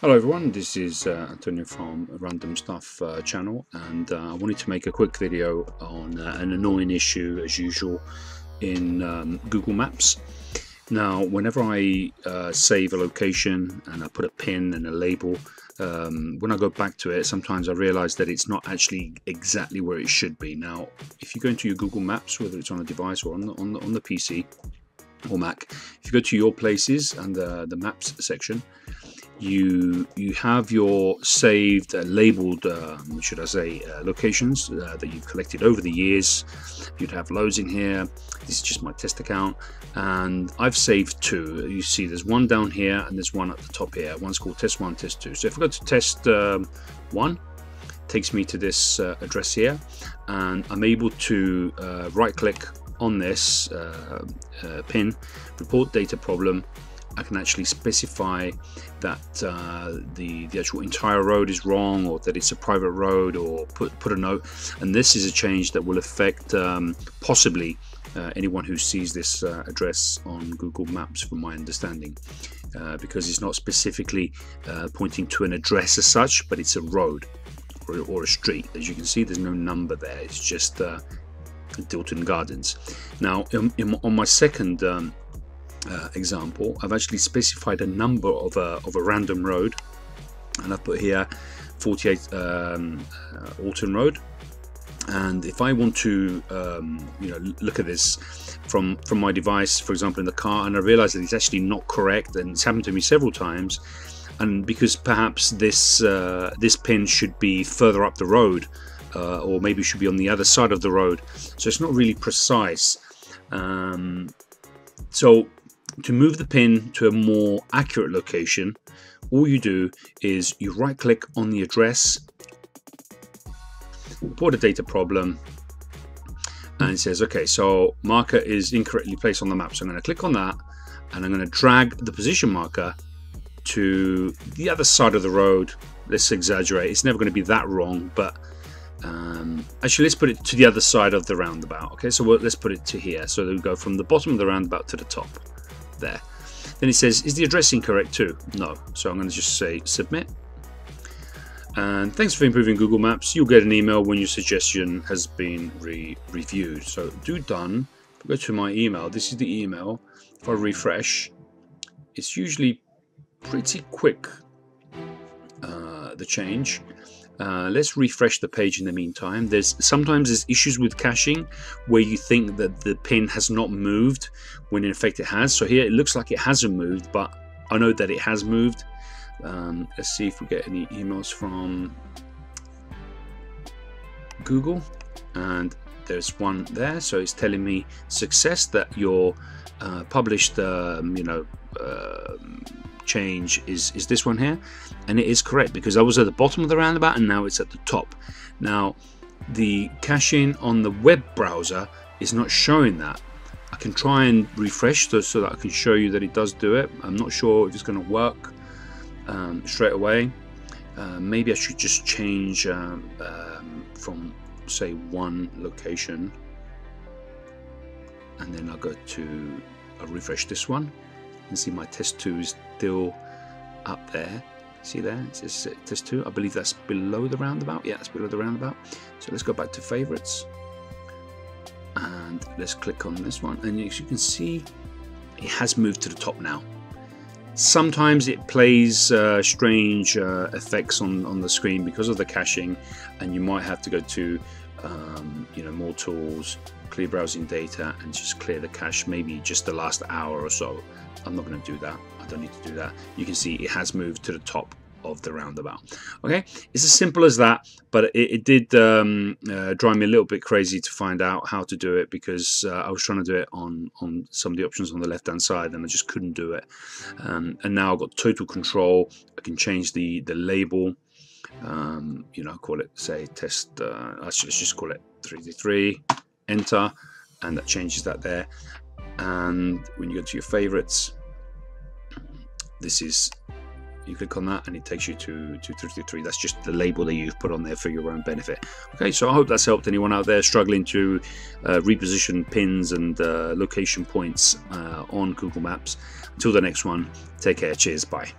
Hello everyone, this is Antonio from RandomStuff channel, and I wanted to make a quick video on an annoying issue as usual in Google Maps. Now whenever I save a location and I put a pin and a label, when I go back to it sometimes I realize that it's not actually exactly where it should be. Now if you go into your Google Maps, whether it's on a device or on the PC or Mac, if you go to your places and the maps section, you have your saved labeled locations that you've collected over the years. You'd have loads in here. This is just my test account, and I've saved two. You see there's one down here and there's one at the top here. One's called test one, test two. So if I go to test one, it takes me to this address here, and I'm able to right click on this pin, report data problem. I can actually specify that the actual entire road is wrong, or that it's a private road, or put a note. And this is a change that will affect possibly anyone who sees this address on Google Maps, from my understanding, because it's not specifically pointing to an address as such, but it's a road or a street. As you can see, there's no number there. It's just Dilton Gardens. Now on my second example, I've actually specified a number of a random road, and I've put here 48 Alton Road. And if I want to look at this from my device, for example, in the car, and I realize that it's actually not correct, and it's happened to me several times, and because perhaps this this pin should be further up the road, or maybe should be on the other side of the road, so it's not really precise. So to move the pin to a more accurate location, all you do is you right click on the address, report a data problem, and it says, okay, so marker is incorrectly placed on the map. So I'm going to click on that, and I'm going to drag the position marker to the other side of the road. Let's exaggerate, it's never going to be that wrong, but actually let's put it to the other side of the roundabout. Okay, so let's put it to here. So we go from the bottom of the roundabout to the top there. Then it says, is the address incorrect too? No. So I'm going to just say submit, and thanks for improving Google Maps, you'll get an email when your suggestion has been reviewed. So do done. Go to my email. This is the email. If I refresh, it's usually pretty quick, the change. Let's refresh the page in the meantime. Sometimes there's issues with caching, where you think that the pin has not moved when in effect it has. So here it looks like it hasn't moved, but I know that it has moved. Let's see if we get any emails from Google, and there's one there. So it's telling me success, that your published change is this one here, and it is correct, because I was at the bottom of the roundabout and now it's at the top. Now the caching on the web browser is not showing that. I can try and refresh this so that I can show you that it does do it. I'm not sure if it's going to work straight away. Maybe I should just change from say one location, and then I'll refresh this one. You can see my test 2 is still up there. See there, it says test 2. I believe that's below the roundabout. Yeah, it's below the roundabout. So let's go back to favorites, and let's click on this one, and as you can see it has moved to the top now. Sometimes it plays strange effects on the screen because of the caching, and you might have to go to more tools, clear browsing data, and just clear the cache, maybe just the last hour or so. I'm not going to do that. I don't need to do that. You can see it has moved to the top of the roundabout. Okay, it's as simple as that, but it did drive me a little bit crazy to find out how to do it, because I was trying to do it on some of the options on the left hand side, and I just couldn't do it. And now I've got total control. I can change the label. Call it, say, test, let's just call it 333, enter, and that changes that there. And when you go to your favorites, this is you click on that and it takes you to 233. That's just the label that you've put on there for your own benefit. Okay, so I hope that's helped anyone out there struggling to reposition pins and location points on Google Maps. Until the next one, take care. Cheers. Bye.